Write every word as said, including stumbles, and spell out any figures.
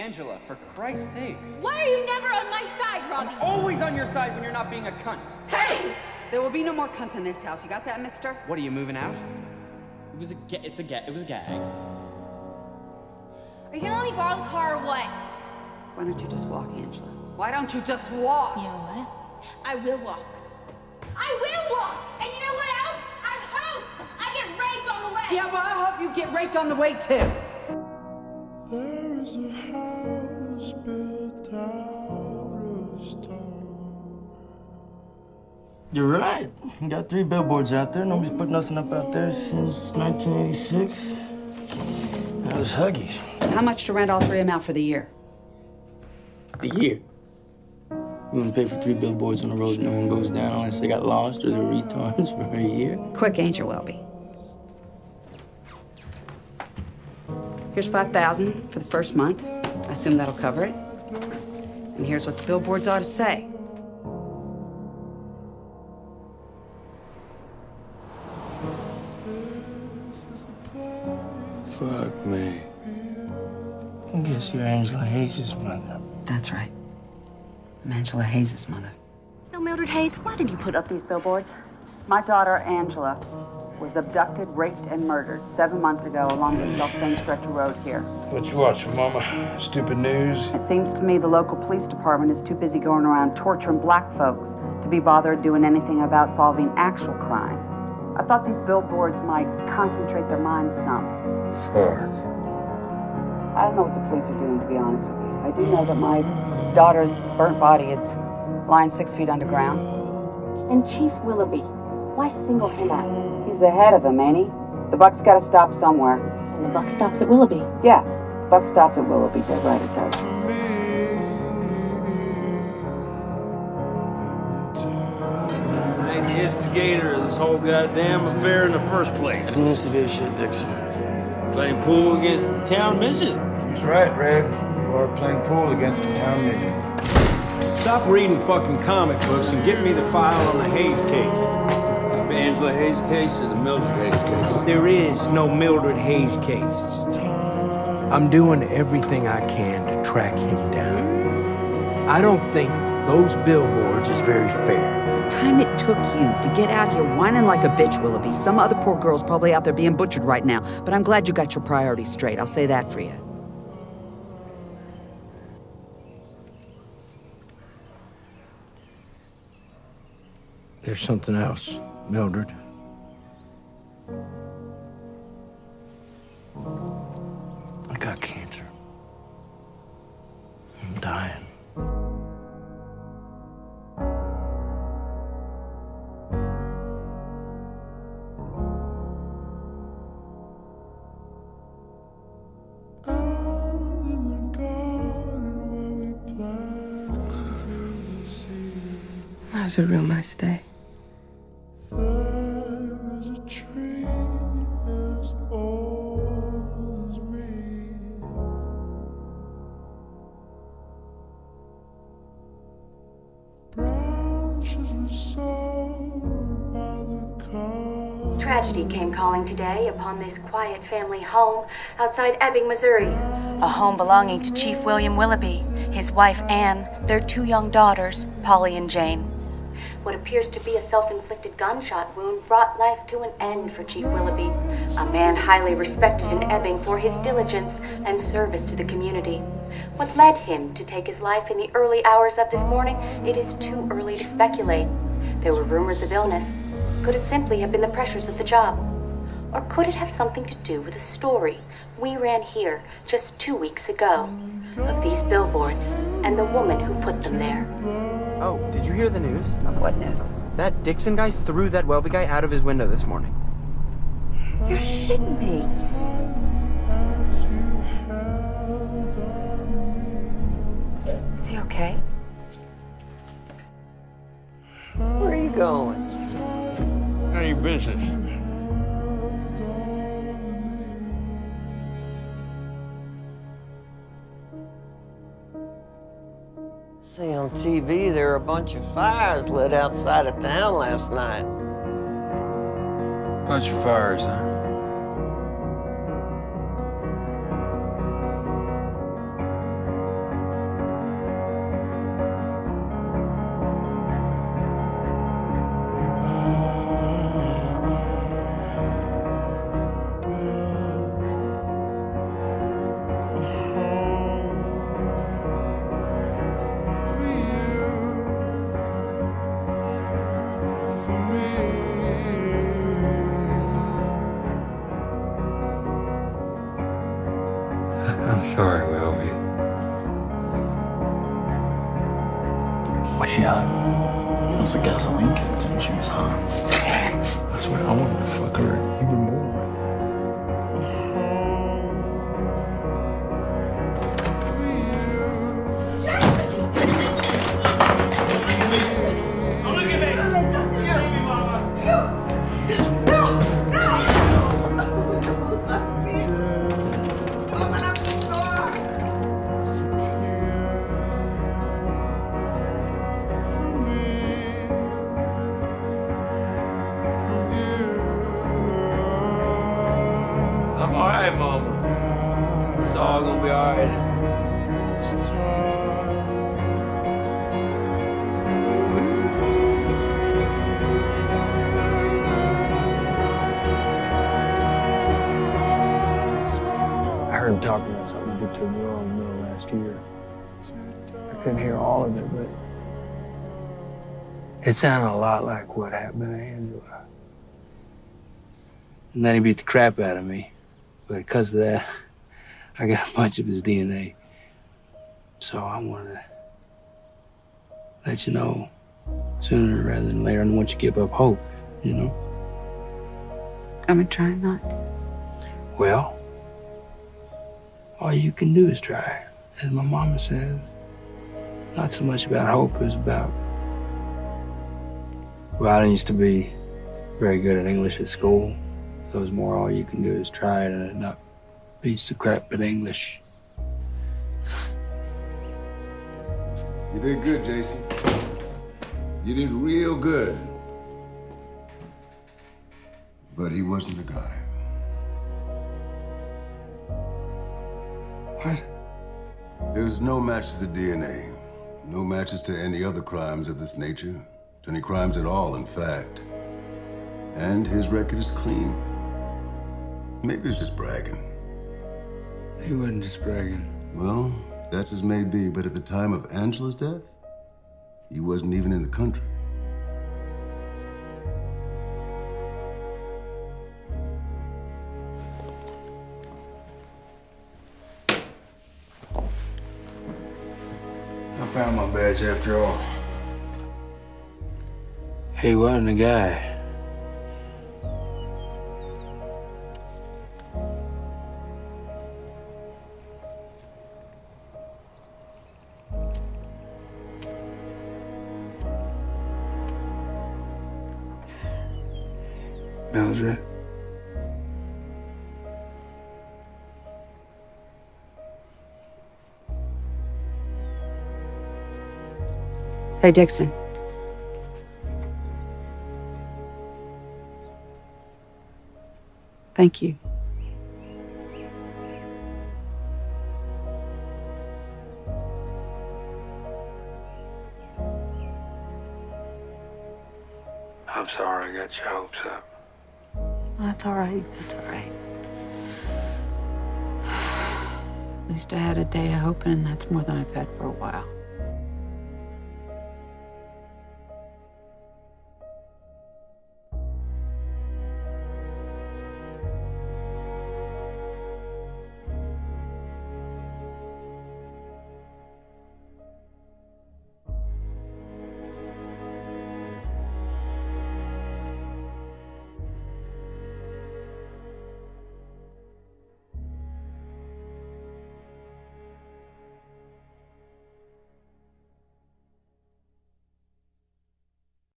Angela, for Christ's sake. Why are you never on my side, Robbie? I'm always on your side when you're not being a cunt. Hey! There will be no more cunts in this house. You got that, mister? What, are you moving out? It was a get. It's a get. It was a gag. Are you gonna let me borrow the car or what? Why don't you just walk, Angela? Why don't you just walk? You know what? I will walk. I will walk! And you know what else? I hope I get raped on the way! Yeah, well, I hope you get raped on the way, too. There is a house built out of stone. You're right. You got three billboards out there. Nobody's put nothing up out there since nineteen eighty-six. That was Huggies. How much to rent all three of them out for the year? The year? You want to pay for three billboards on the road and no one goes down unless they got lost or they're retards for a year? Quick, Angel Welby. Here's five thousand dollars for the first month. I assume that'll cover it. And here's what the billboards ought to say. Fuck me. I guess you're Angela Hayes' mother. That's right. I'm Angela Hayes' mother. So, Mildred Hayes, why did you put up these billboards? My daughter, Angela, was abducted, raped, and murdered seven months ago along the self-same stretch of road here. What you watching, Mama? Stupid news? It seems to me the local police department is too busy going around torturing black folks to be bothered doing anything about solving actual crime. I thought these billboards might concentrate their minds some. Fuck. I don't know what the police are doing, to be honest with you. I do know that my daughter's burnt body is lying six feet underground. And Chief Willoughby, why single him out? He's ahead of him, ain't he? The buck's got to stop somewhere. And the buck stops at Willoughby. Yeah, the buck stops at Willoughby. Dead right, it does. I ain't the instigator of this whole goddamn affair in the first place. I didn't instigate shit, Dixon. Playing pool against the town midget. He's right, Red. You are playing pool against the town midget. Stop reading fucking comic books and get me the file on the Hayes case. Angela Hayes case or the Mildred Hayes case? There is no Mildred Hayes case. I'm doing everything I can to track him down. I don't think those billboards is very fair. The time it took you to get out here whining like a bitch, Willoughby. Some other poor girl's probably out there being butchered right now, but I'm glad you got your priorities straight. I'll say that for you. There's something else, Mildred. I got cancer. I'm dying. That was a real nice day. Tragedy came calling today upon this quiet family home outside Ebbing, Missouri. A home belonging to Chief William Willoughby, his wife Anne, their two young daughters, Polly and Jane. What appears to be a self-inflicted gunshot wound brought life to an end for Chief Willoughby, a man highly respected in Ebbing for his diligence and service to the community. What led him to take his life in the early hours of this morning, it is too early to speculate. There were rumors of illness. Could it simply have been the pressures of the job? Or could it have something to do with a story we ran here just two weeks ago of these billboards and the woman who put them there? Oh, did you hear the news? What news? That Dixon guy threw that Welby guy out of his window this morning. You're shitting me. Is he okay? Where are you going? None of your business. See, on T V, there were a bunch of fires lit outside of town last night. Bunch of fires, huh? I'm sorry, Welby. Was she hot? It was a gasoline kick, and she was hot. I swear, I wanted to fuck her even more. Oh, look at me! I'm alright, Mama. It's all gonna be alright. It's time. I heard him talking about something he did to a girl in the middle of last year. I couldn't hear all of it, but it sounded a lot like what happened to Angela. And then he beat the crap out of me. But because of that, I got a bunch of his D N A. So I wanted to let you know sooner rather than later. I don't want you to give up hope, you know? I'm gonna try not. Well, all you can do is try. As my mama says, not so much about hope as about... Well, I didn't used to be very good at English at school. So it was more all you can do is try to not piece the crap in English. You did good, Jason. You did real good. But he wasn't the guy. What? There's no match to the D N A. No matches to any other crimes of this nature. To any crimes at all, in fact. And his record is clean. Maybe he's just bragging. He wasn't just bragging. Well, that's as may be, but at the time of Angela's death, he wasn't even in the country. I found my badge after all. He wasn't a guy. Mildred. Hey, Dixon. Thank you. I'm sorry I got your hopes up. That's all right. That's all right. At least I had a day of hoping, and that's more than I've had for a while.